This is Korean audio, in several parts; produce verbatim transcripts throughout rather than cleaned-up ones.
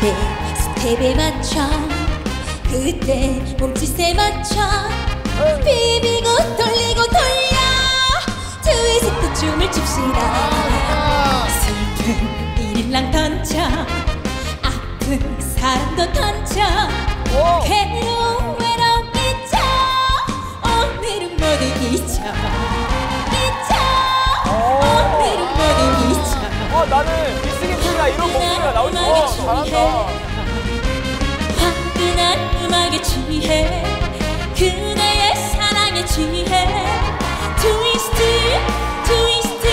내 스텝에 맞춰 그때 몸짓에 맞춰 비비고 돌리고 돌려 트위스트 춤을 춥시다. 슬픈 일랑 던져 아픈 사랑도 던져 괴로운 외로움 끼쳐 오늘은 모두 끼쳐 끼쳐 오늘은 모두 끼쳐. 어, 나는 미스김풀이나 이런 목소리가 나올 줄 알았어. 잘한다. 음악에 취해 그대의 사랑에 취해 트위스트 트위스트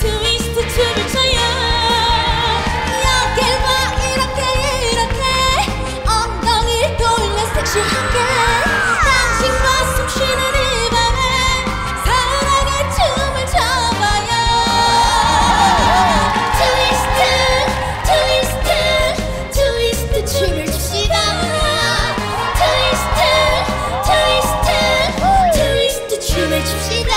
트위스트 춤을 춰요. 여길 봐 이렇게 이렇게 엉덩이를 돌려 섹시하게 당신과 숨쉬는 이 밤에 사랑의 춤을 춰봐요. 트위스트 트위스트 트위스트 춤을 춥시다. 트위스트 춤을 춥시다.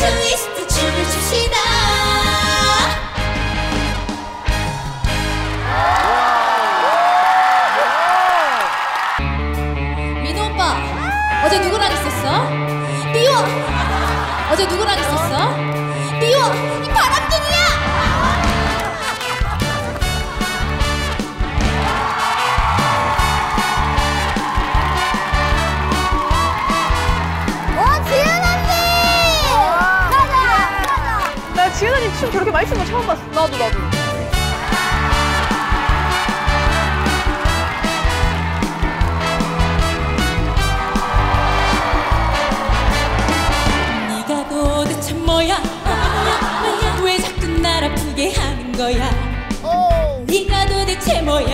트위스트 춤을 춥시다. 민호 오빠 어제 누구랑 있었어? 미워. 어제 누구랑 있었어? 미워. 이 바람둥이야. 지은 언니 춤 저렇게 많이 추는 거 처음 봤어. 나도 나도. 네가 도대체 뭐야? 뭐야? 왜 자꾸 날 아프게 하는 거야? 오. 네가 도대체 뭐야?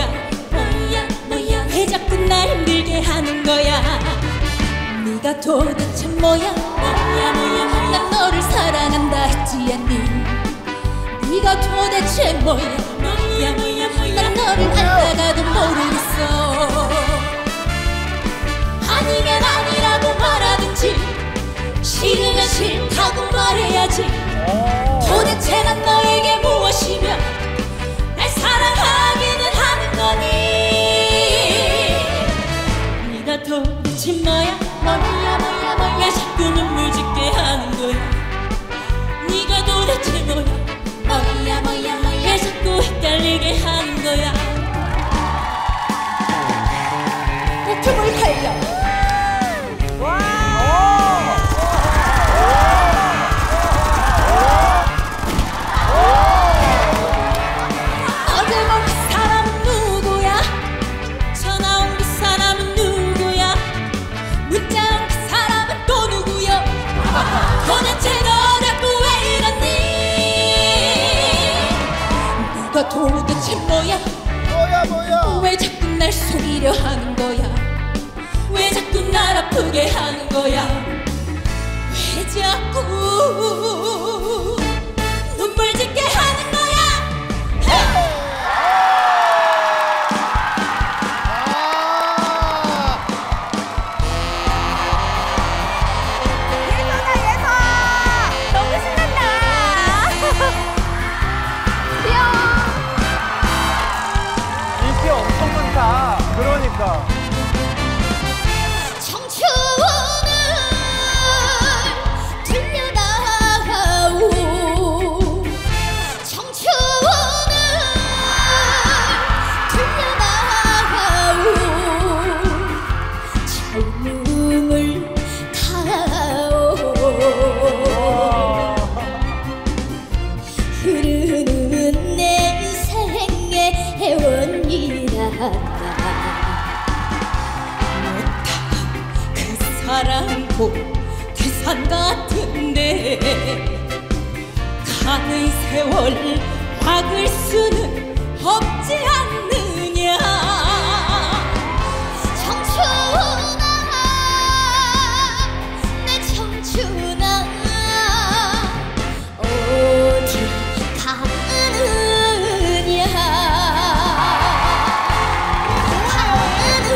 뭐야? 뭐야? 왜 자꾸 날 힘들게 하는 거야? 네가 도대체 뭐야? 뭐야? 뭐야? 난 너를 사랑한다 했지 않니? 네가 도대체 뭐야? 뭐야 뭐야 뭐야? 난 너를 안다가도 모르겠어. 아니면 아니라고 말하든지 싫으면 싫다고 말해야지. 도대체 난 너에게 무엇이며 날 사랑하기는 하는 거니? 네가 도대체 뭐야? 뭐야 뭐야 뭐야? 왜 자꾸 눈물 짓게 하는 거야? 네가 도대체 뭐야? 뭐야 뭐야 뭐야? 왜 자꾸 헷갈리게 하는 거야? 내 춤을 달려. 와! 어제 본 그 사람은 누구야? 전화 온 그 사람은 누구야? 문자 온 그 사람은 또 누구야? 도대체 너 자꾸 왜 이러니? 네가 도대체 뭐야? 뭐야 뭐야? 왜 자꾸 날 속이려 하는 거야? 왜 자꾸 날 아프게 하는 거야? 왜 자꾸 눈물 짓게 하는 거야? 예선아 예선 너무 신난다. 귀여워. 인기 엄청 많다. 그러니까. 청춘을 들려다오 청춘을 들려다오 젊음을 가오 흐르는 내 생의 회원이란다. 그 사랑도 태산 같은데 가는 세월 막을 수는 없지 않느냐? 청춘아 내 청춘아 어디 가느냐 가느냐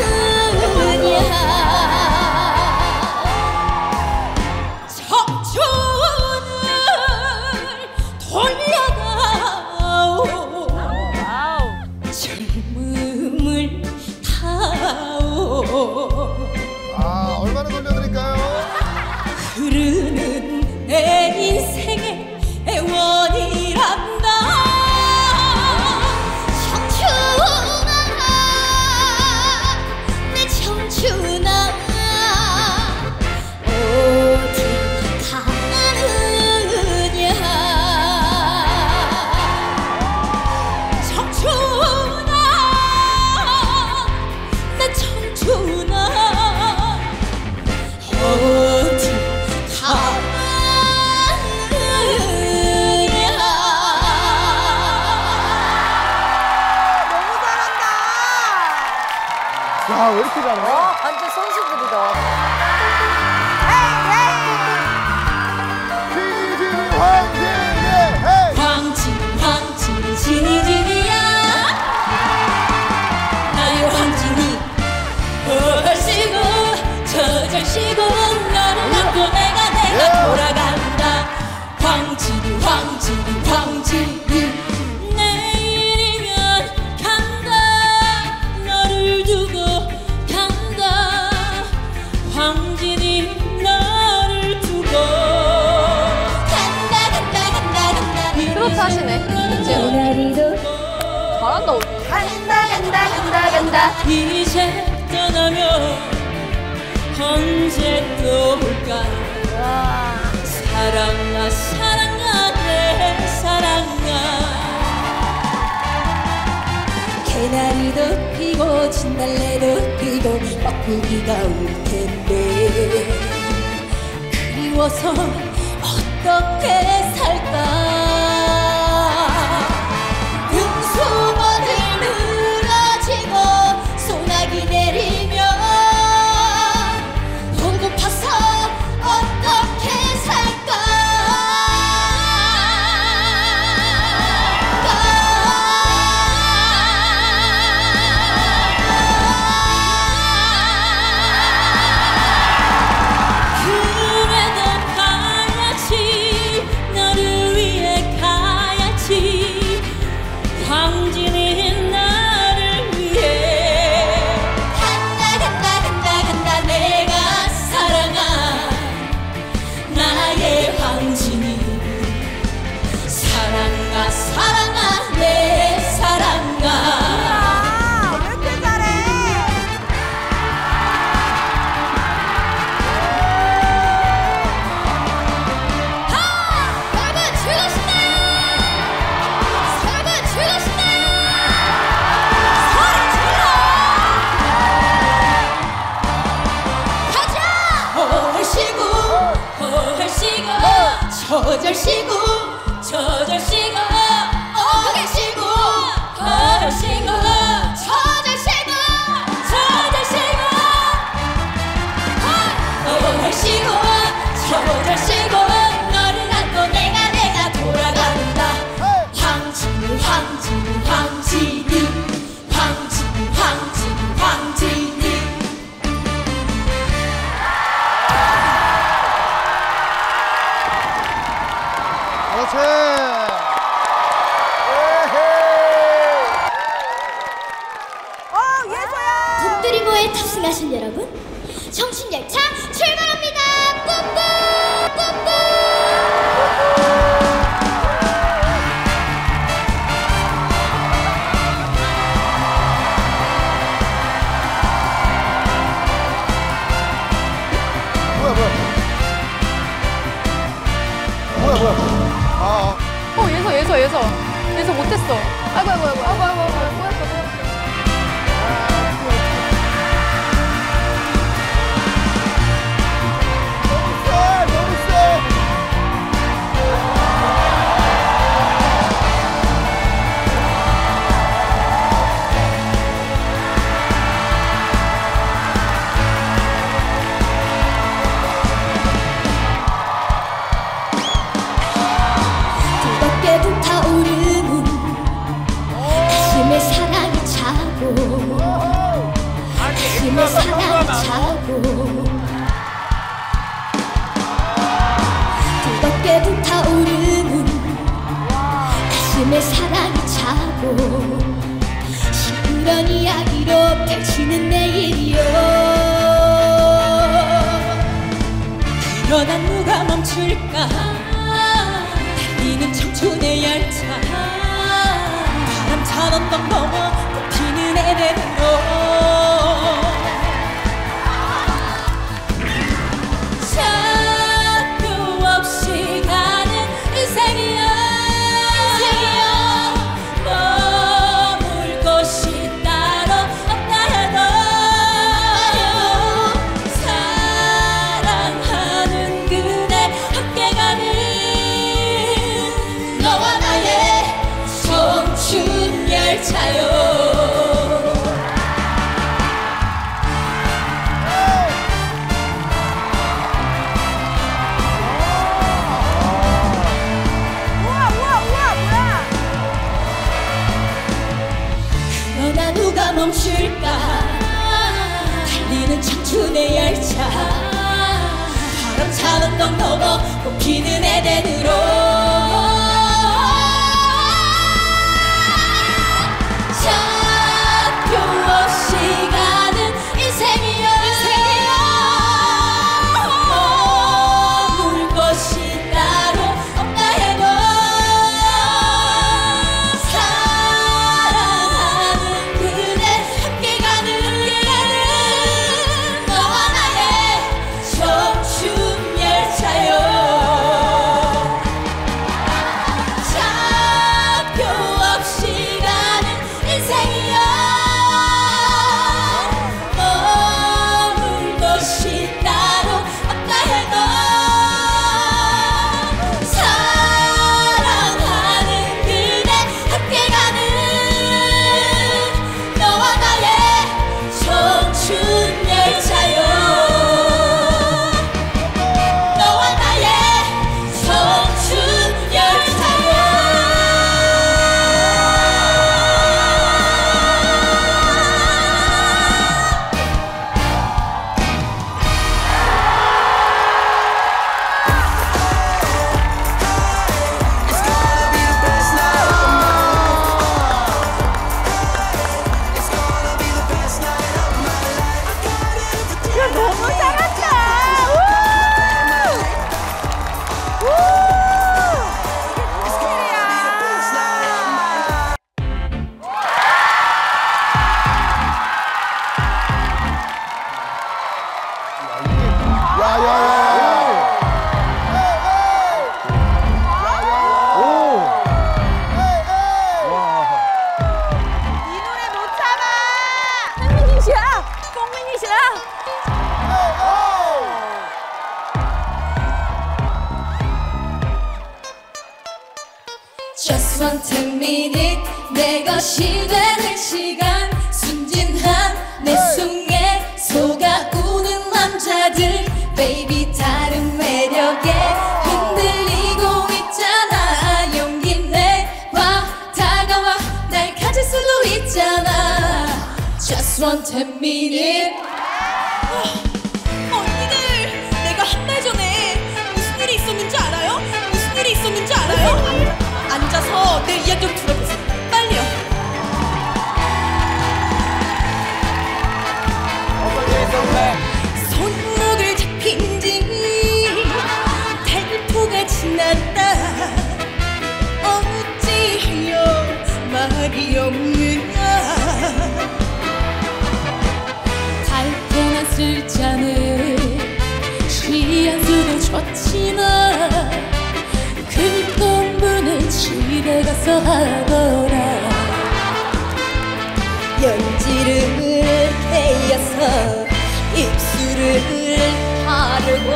아, 왜 이렇게 잘해? 어, 완전 선수들이다. 에이, 에이! 지니, 지니, 황지니, 에이! 황지, 황지니, 지니, 지니야. 나의 황지니, 훨씬고, 저절시고, 너를 안고 내가, 내가 돌아간다. 황지니, 황지니, 황지니. 하시네. 오늘도 잘한다. 오늘 간다 간다 간다 간다. 이제 떠나면 언제 또 올까. 사랑아 사랑아 내 사랑아. 개나리도 피고 진달래도 피고 먹구기가 올 텐데 그리워서 어떻게 살까. 수건이 늘어지고 소나기 내리면 배고파서 어떻게 살까. 그래도 가야지 너를 위해 가야지. 황진이 나를 위해 간다 간다 간다 간다. 내가 사랑한 나의 황진이. 사랑아 사랑아 내 사랑아. 왜 이렇게 잘해. 하! 여러분 즐거우시나요? 여러분 즐거우시나요? 저절시고 저절시고 어깨시고 걸시고 저절시고 저절시고 걸시고 저절시고 너를 안고 내가 내가 돌아간다. 황진이 황진이 황진이 황진이 황진이 황진이. 어, 예서야! 북두리보에 탑승하신 여러분, 청춘열차 출발합니다! 뿜뿜! 뿜뿜! 뭐야, 뭐야? 뭐야, 뭐야? 아, 어, 예서, 예서, 예서. 예서 못했어. 아이고, 아이고, 아이고, 아이고, 아이고, 아이고, 아이고, 아이고. 뜨겁게 불타오르는 가슴에 사랑이 차고 시끄러운 이야기로 펼치는 내일이요. 그러나 누가 멈출까. 달리는 청춘의 열차 바람 찬 언덕 넘어 꽃피는 에덴으로. 넘칠까 달리는 청춘의 열차 바람 차는 동 넘어 꽃피는 에덴으로 차표 없이 가는 인생이여 머물 것이 따로 없다 해도 사랑하는 그대 함께 가는 너와 나의 청춘 열차요 차표 없이 가는 인생이여 머물 것이 따로 없다 해도 사랑하는 그대 함께 가는 너와 나의 청춘 열차요 너와 나의 청춘 열차요 It's gonna be the best night of my life. It's gonna be the best night of my life. I got everything. 이거 너무 잘한다. 우! 우! 축하해요. 야야야야. 오. 와. 이 노래 못 참아. 성민이 씨랑 뽕민이 씨랑 Just one ten minute 내 것이 되는 시간 순진한 내 속에 속아 우는 남자들 Baby 다른 매력에 흔들리고 있잖아 용기 내봐 다가와 날 가질 수도 있잖아 Just one ten minute 언니들, 내가 한 달 전에 무슨 일이 있었는지 알아요? 무슨 일이 있었는지 알아요? 앉아서 내 이야기를 들어보세요. 빨리요. 손목을 잡힌 지 달포가 지났다. 어찌하여 말이 없느냐. 달팽한 술잔을 취한 수도 좋지만 그립던 분은 집에 가서 하더라 연지를 베어서 입술을 바르고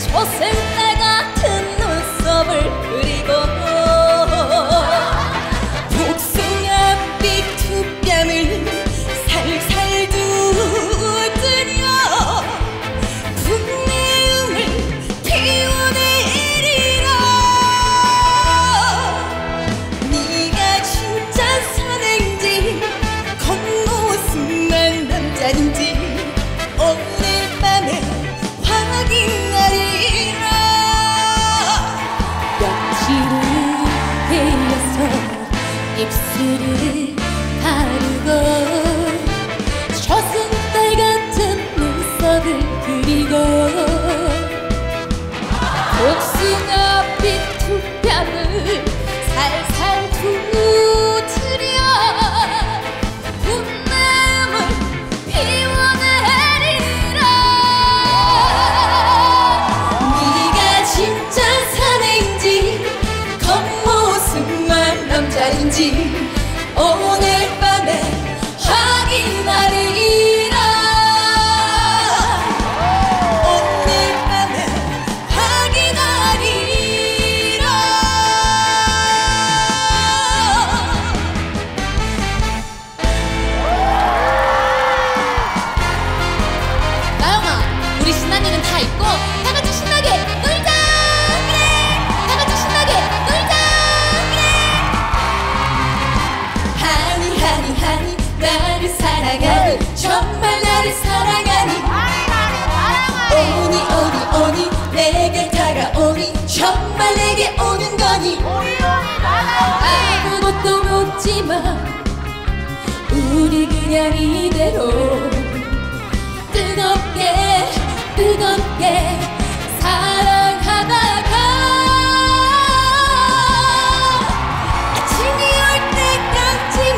조생딸 같은 눈썹을 그리고 복숭아빛 두 뺨을 살살 두드려 분내음을 피워내리라 네가 진짜 사내인지 겉모습만 남자인지 오늘 밤에 확인하리라 옆지를 흘려서 입술을 바르고 저승달 같은 눈썹을 그리고 복숭아빛 두 뺨을 살살 두드려 분내음을 피워내리라 네가 진짜 사내인지 겉모습만 남자인지 오늘 밤에 확인하리라 오늘 밤에 확인하리라 나영아 우리 신난이는 다 있고 다같이 신나게 놀자 그래 다같이 신나게 놀자 그래 아니 없지만 우리 그냥 이대로 뜨겁게 뜨겁게 사랑하다가 아침이 올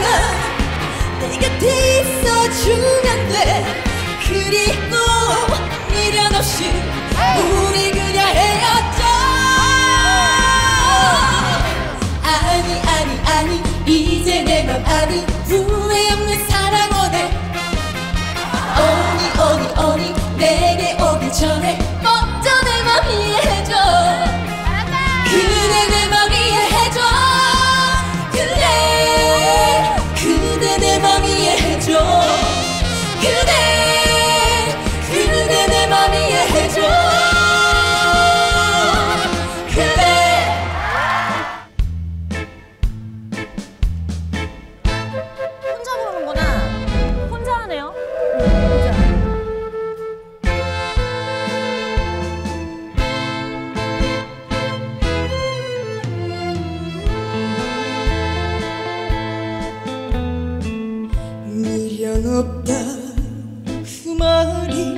때까지만 내 곁에 있어주면 돼. 그리고 미련 없이 우리 그냥 헤어져. 아니 아니 아니 이제 내 맘 아니 후회 없는 사랑 원해. 어니 어니 어니 내게 오기 전에 먼저 내 맘 이해해줘. 그대 내 맘 이해해줘. 그대 그대 내 맘 이해해줘. 그대 그대 내 맘 이해해줘. 없다 그 말이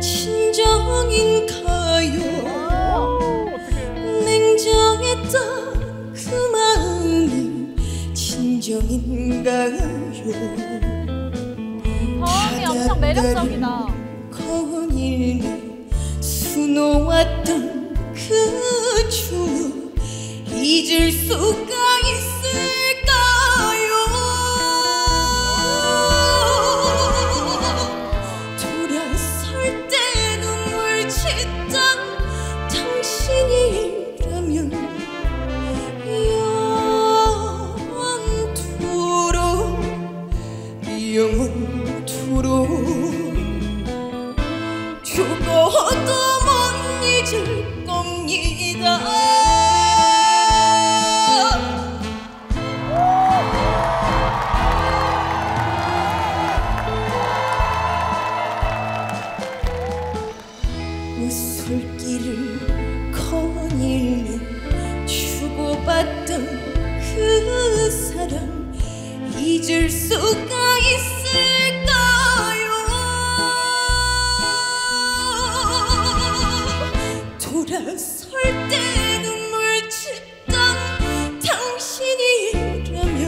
진정인가요? 냉정했던 그 마음이 진정인가요? 마음이 엄청 매력적이다. 거닐며 수놓았던 그 추억 잊을 수가 있을. 술길을 거닐며 주고받던 그 사랑 잊을 수가 있을까요? 돌아설 때 눈물 짓던 당신이라면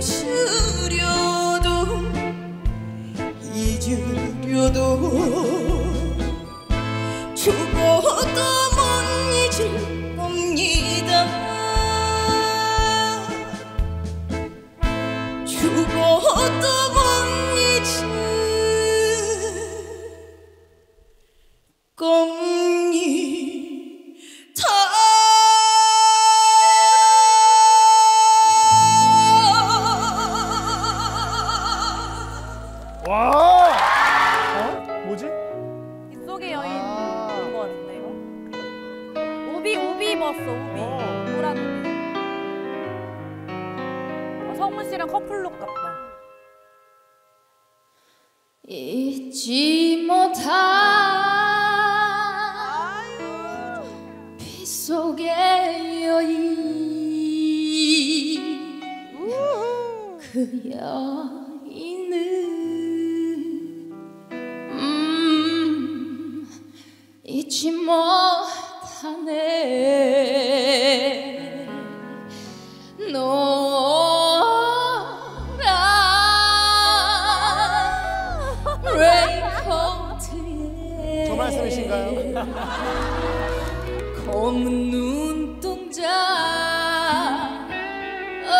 잊으려도 잊으려도 죽어도 못 잊을 겁니다. 죽어도 못 잊을 겁니다. 와. 성훈씨랑 커플룩 같다. 잊지 못한 빗속의 여인 그 여인은 음 잊지 못하네. 너 검은 눈동자 오,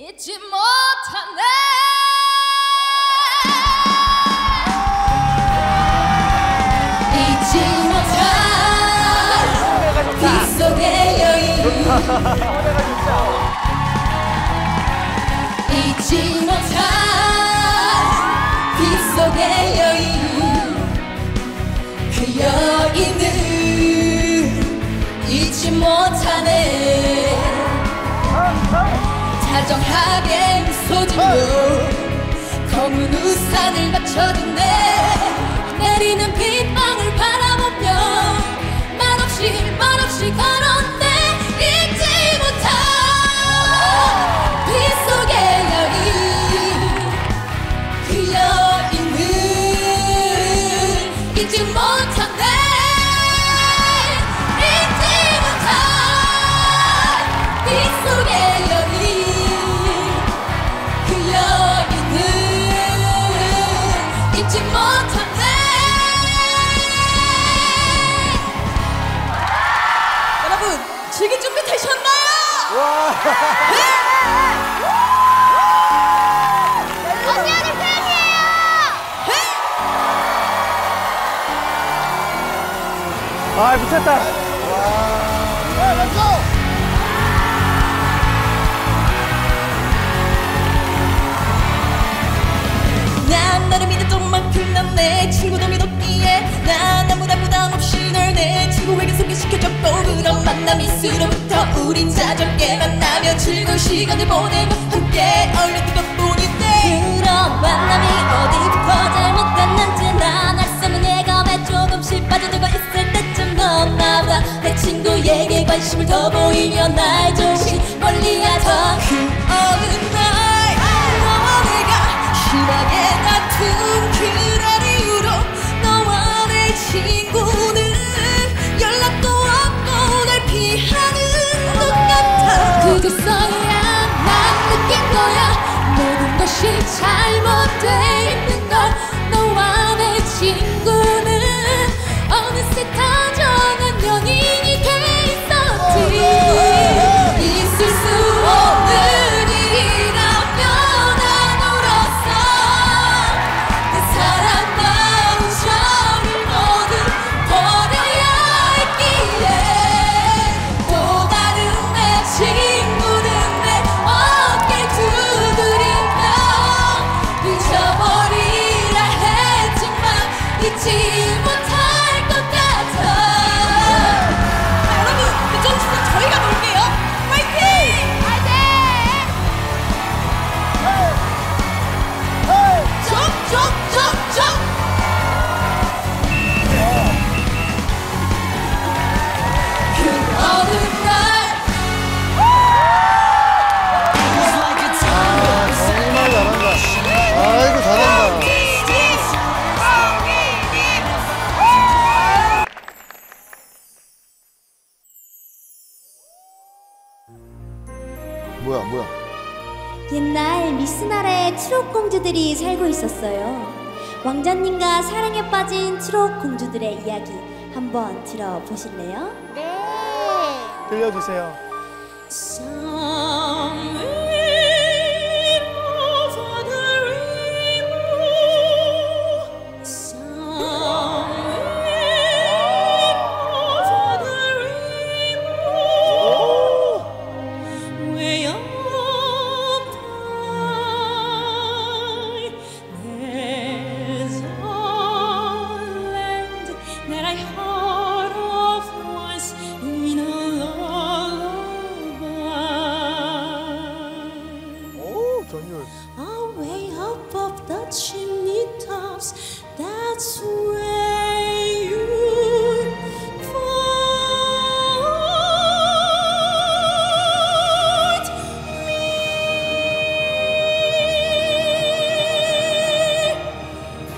잊지 못하네. 잊지 못한 빗속의 여인 잊지 못한 빗속의 여인 그 여인은 잊지 못하네. 다정하게 웃어주고 검은 우산을 받쳐주네. 내리는 빗방울 바라보며 잊지 못하네. 잊지 못한 빗속의 여인, 그 여인은 잊지 못하네. 여러분, 즐길 준비 되셨나요? 네! 아, 미쳤다. 와. 야, 렛츠고! 난 너를 믿었던 만큼 난 내 친구도 믿었기에 난 아무나 부담 없이 널 내 친구에게 소개시켜줬고, 그런 만남이 수로부터 우린 자전게 만나며 즐거운 시간을 보내고 함께 어울려 뜨겁뿐인데, 그런 만남이 어디부터 잘못됐는지 난 알 수 없는 내가 왜 조금씩 빠져들고 있을 때 나와 내 친구에게 관심을 더 보이며 나의 정신 멀리야 더. 그 어느 날 너와 내가 심하게 다툰 그날 이후로 너와 내 친구는 연락도 없고 날 피하는 것 같아. 그제서야 난 느낀 거야, 모든 것이 잘못돼 있는 걸. 너와 내 친구는 어느새 다정한 연인이 돼 있었지. 있을 수 없는 일이라며 난 울었어. 내 사랑 나온 점을 모두 버려야 했기에 또 다른 내 친구는 내 어깨를 두드리며 잊어버리라 했지만 잊지 못해. 뭐야 뭐야. 옛날 미스나라에 트롯 공주들이 살고 있었어요. 왕자님과 사랑에 빠진 트롯 공주들의 이야기 한번 들어보실래요? 네, 들려주세요. Away up up the chimney tops, that's where you find me.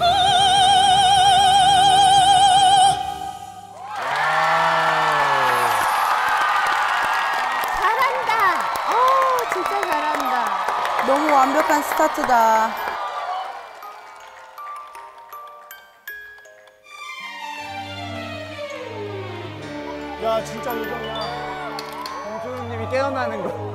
Oh. 잘한다. 오, 진짜 잘한다. 너무 완벽한 스타트다. 야, 진짜 요정이야. 공주님이 깨어나는 거.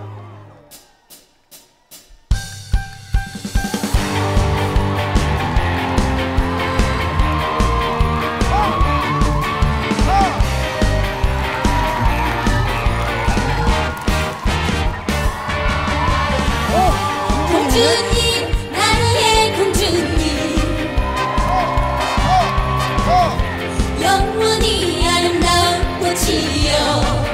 공주님, 나의 공주님, 영원히 아름다운 꽃이여.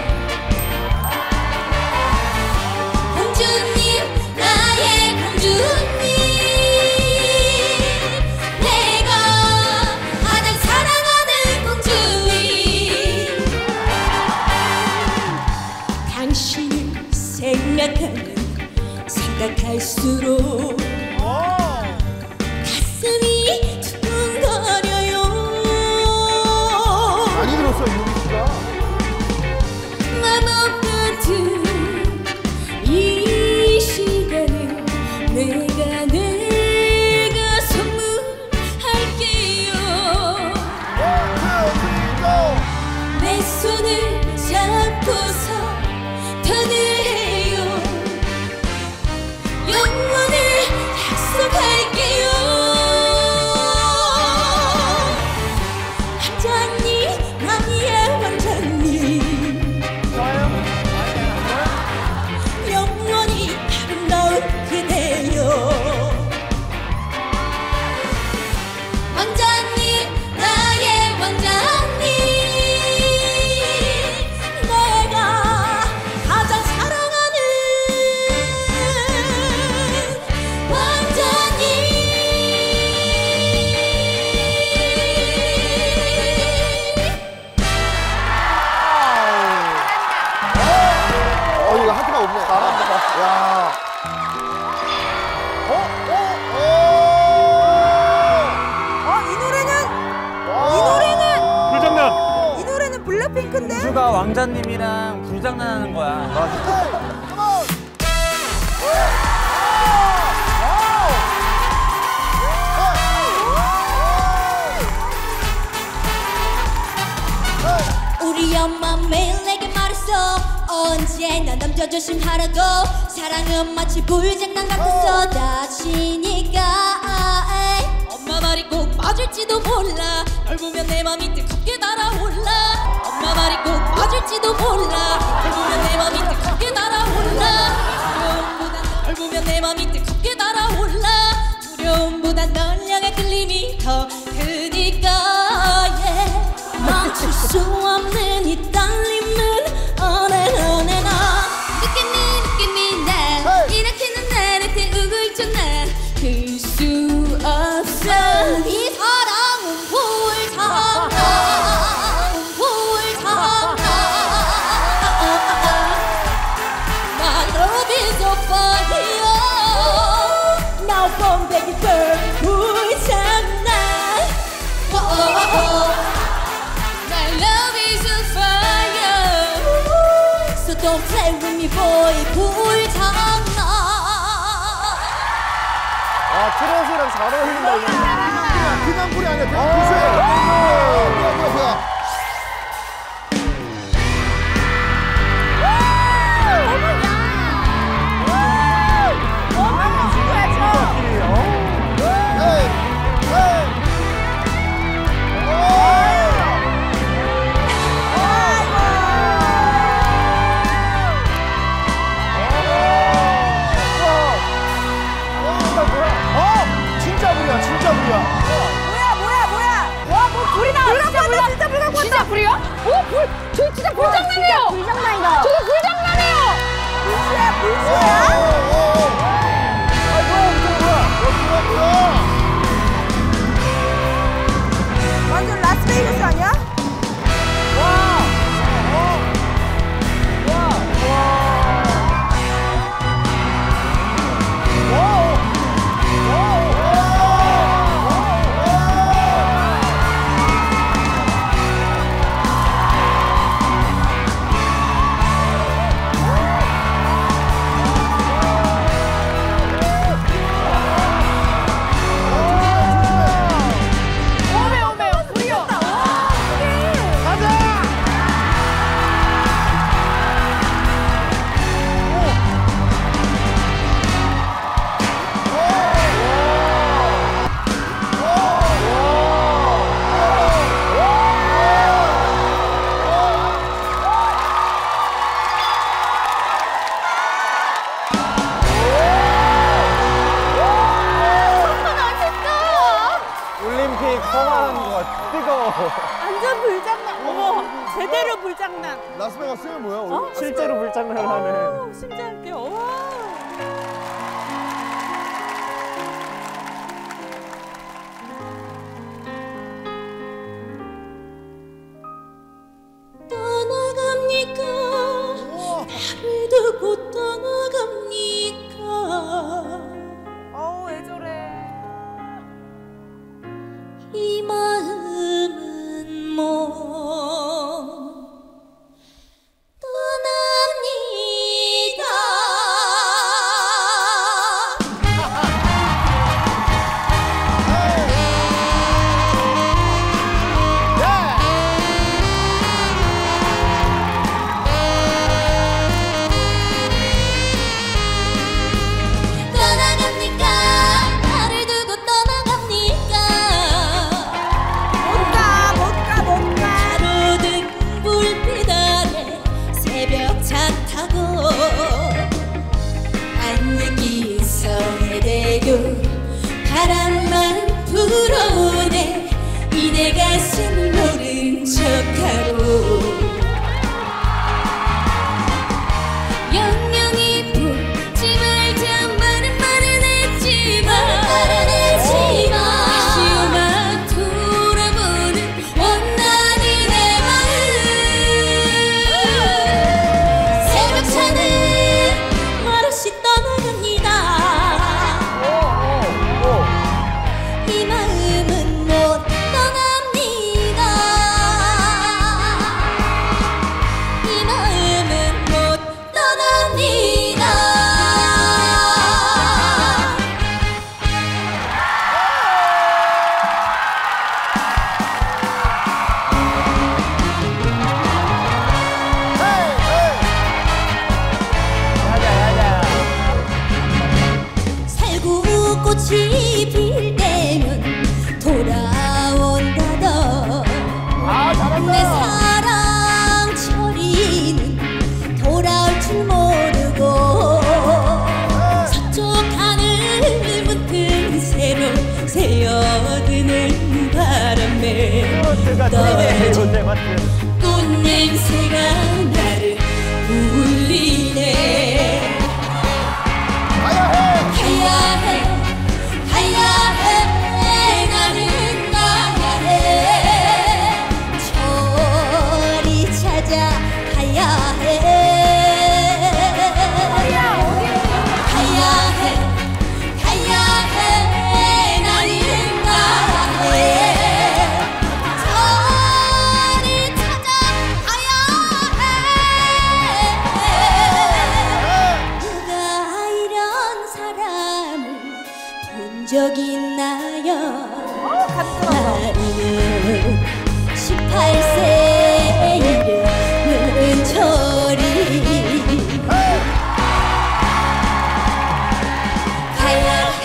마법 같은 이 시간을 내가 내가 선물할게요. 내 손을 잡고서 다녀요. 영원을 약속할게요. 야. 어? 어? 어? 아, 이 노래는 이 노래는 불장난. 이 노래는 블랙핑크인데. 우주가 왕자님이랑 불장난하는 거야. 맞아. 우리 엄마 매일 내게 말했어. 언제나 남자 조심하라고. 사랑은 마치 불장난 같은 쏟아지니까 엄마 말이 꼭 맞을지도 몰라. 널 보면 내 맘이 뜨겁게 달아올라. 엄마 말이 꼭 맞을지도 몰라. 널 보면 내 맘이 뜨겁게 달아올라. 두려움보다 널 보면 내 맘이 뜨겁게 달아올라. 두려움보다 널 향해 끌림이 더 크니까 yeah. 멈출 수 없는 이 떨림을 on and on and on. Look at me, look at me now. 이렇게는 나를 태우고 있죠 난. 그 수 없어. 이 사랑은 불장난. 불장난. My love is on fire. Now come baby girl. 불장난. Oh oh oh. My love is on fire. So don't play with me, boy. 불장난. 아, 트롯이랑 잘 어울린다. 그냥 그냥 불이 아니야. 뭐야 뭐야 뭐야. 완전 불장난. 어머, 제대로 불장난. 라스베가스 뭐야? 어? 실제로 불장난을 하네. 심장할게요. 떠나갑니까? 나를 두고 떠나갑니까? 어우, 왜 저래? 이 마음. Oh 꽃냄새가 나를 울리네. 가야해 가야해 나는 가야해. 저리 찾아 가야해. 적 있나요? 나이는 십팔 세의 이름은 철이. 가야 해.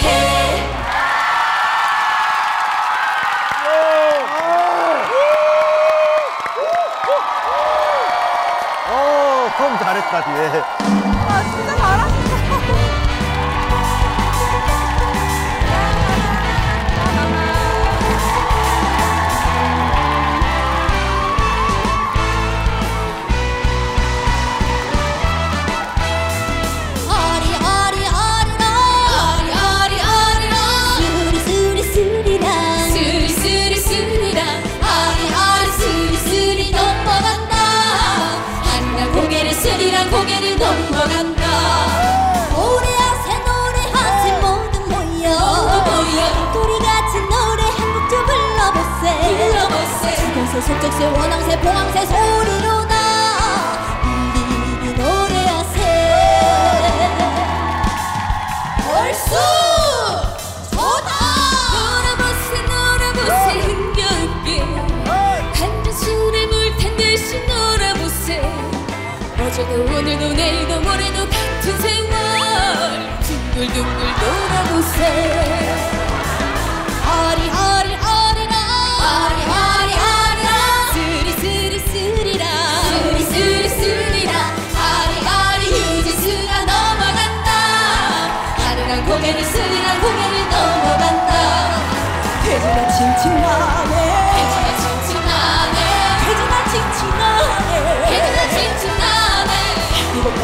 오, 형 잘했다 뒤에. 아, 진짜 잘하셨어. 고개를 고개를 넘어간다. 노래하세 노래하세 모두 모여 모여 도리같이 노래 한 곡 좀 불러보세 불러보세. 수경새 소쩍새 원앙새 봉황새 소리로 다 일일이 노래하세. 벌써 어제도 오늘도 내일도 모레도 같은 생활 둥글둥글 돌아보세.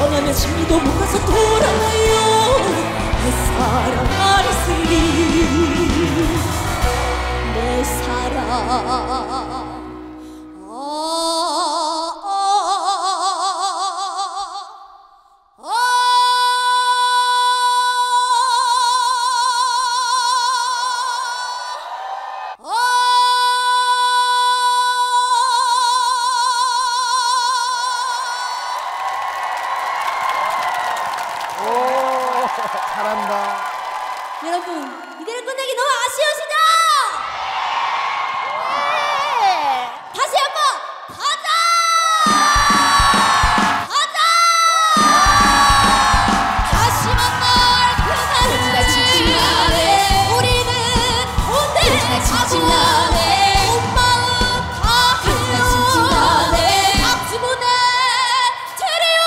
너는 심리도 못 가서 돌아와요. 내 사랑 아리스리 내 사랑. 잘한다. 여러분, 이대로 끝내기 너무 아쉬우시죠? 네. 다시 한번 가자! 가자! 다시 만날 그날을 지나네. 우리는 오늘 지나네. 온 마음 다 해요.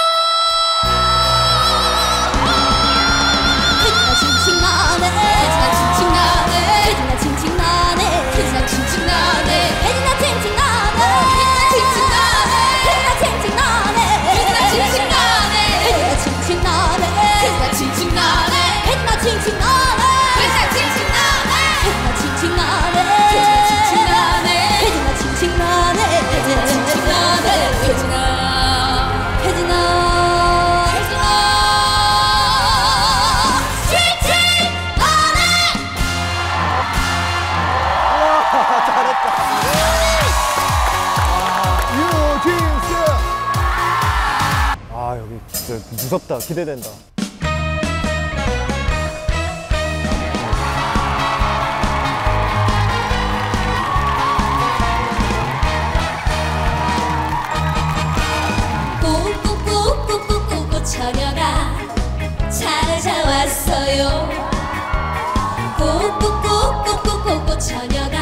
아, 여기 진짜 무섭다. 기대된다. 꼬꼬꼬꼬꼬꼬 처녀가 찾아왔어요. 꼬꼬꼬꼬꼬꼬 처녀가